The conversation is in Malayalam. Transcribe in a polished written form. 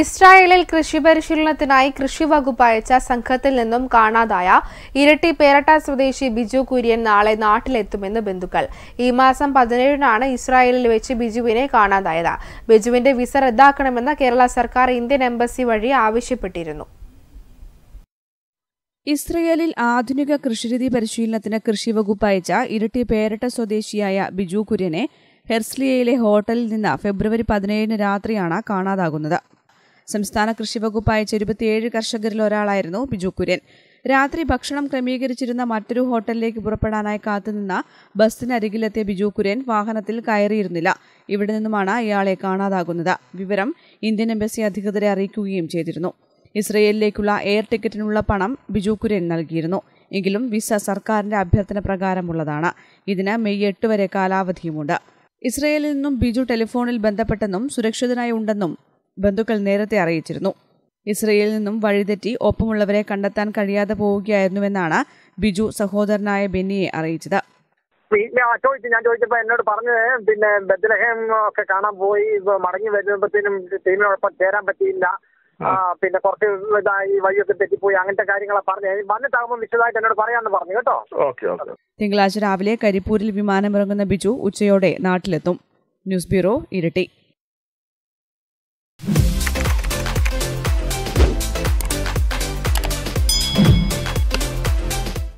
ഇസ്രായേലിൽ കൃഷി പരിശീലനത്തിനായി കൃഷി വകുപ്പ് അയച്ച സംഘത്തിൽ നിന്നും കാണാതായ ഇരട്ടി പേരട്ട സ്വദേശി ബിജു കുര്യൻ നാളെ നാട്ടിലെത്തുമെന്ന് ബന്ധുക്കൾ. ഈ മാസം 17-നാണ് ഇസ്രായേലിൽ വെച്ച് ബിജുവിനെ കാണാതായത്. ബിജുവിന്റെ വിസ റദ്ദാക്കണമെന്ന് കേരള സർക്കാർ ഇന്ത്യൻ എംബസി വഴി ആവശ്യപ്പെട്ടിരുന്നു. ഇസ്രയേലിൽ ആധുനിക കൃഷിരീതി പരിശീലനത്തിന് കൃഷി വകുപ്പ് അയച്ച ഇരട്ടി പേരട്ട സ്വദേശിയായ ബിജു കുര്യനെ ഹെർസ്ലിയയിലെ ഹോട്ടലിൽ നിന്ന് ഫെബ്രുവരി 17 രാത്രിയാണ് കാണാതാകുന്നത്. സംസ്ഥാന കൃഷി വകുപ്പ് അയച്ച 27 കർഷകരിൽ ഒരാളായിരുന്നു ബിജു കുര്യൻ. രാത്രി ഭക്ഷണം ക്രമീകരിച്ചിരുന്ന മറ്റൊരു ഹോട്ടലിലേക്ക് പുറപ്പെടാനായി കാത്തുനിന്ന ബസ്സിനരികിലെത്തിയ ബിജു കുര്യൻ വാഹനത്തിൽ കയറിയിരുന്നില്ല. ഇവിടെ നിന്നുമാണ് ഇയാളെ കാണാതാകുന്നത്. വിവരം ഇന്ത്യൻ എംബസി അധികൃതരെ അറിയിക്കുകയും ചെയ്തിരുന്നു. ഇസ്രയേലിലേക്കുള്ള എയർ ടിക്കറ്റിനുള്ള പണം ബിജു കുര്യൻ നൽകിയിരുന്നു. എങ്കിലും വിസ സർക്കാരിന്റെ അഭ്യർത്ഥന പ്രകാരമുള്ളതാണ്. ഇതിന് മെയ് 8 വരെ കാലാവധിയുമുണ്ട്. ഇസ്രയേലിൽ നിന്നും ബിജു ടെലിഫോണിൽ ബന്ധപ്പെട്ടെന്നും സുരക്ഷിതനായി ഉണ്ടെന്നും ബന്ധുക്കൾ നേരത്തെ അറിയിച്ചിരുന്നു. ഇസ്രയേലിൽ നിന്നും വഴിതെറ്റി ഒപ്പമുള്ളവരെ കണ്ടെത്താൻ കഴിയാതെ പോവുകയായിരുന്നുവെന്നാണ് ബിജു സഹോദരനായ ബെന്നിയെ അറിയിച്ചത്. ഞാൻ ചോദിച്ചപ്പോൾ എന്നോട് പറഞ്ഞത് ബെത്ലഹേം ഒക്കെ കാണാൻ പോയി മടങ്ങി വരുമ്പോഴത്തേനും ടീമിനോടൊപ്പം ചേരാൻ പറ്റിയില്ല, പിന്നെ കുറച്ച് ഇതായി വഴിയൊക്കെ തെറ്റിപ്പോയി, അങ്ങനത്തെ കാര്യങ്ങളാണ് പറഞ്ഞത്. വന്നിട്ടാകുമ്പോൾ വിശദമായിട്ട് എന്നോട് പറയാമെന്ന് പറഞ്ഞു കേട്ടോ. തിങ്കളാഴ്ച രാവിലെ കരിപ്പൂരിൽ വിമാനമിറങ്ങുന്ന ബിജു ഉച്ചയോടെ നാട്ടിലെത്തും. ന്യൂസ് ബ്യൂറോ, ഇരട്ടി.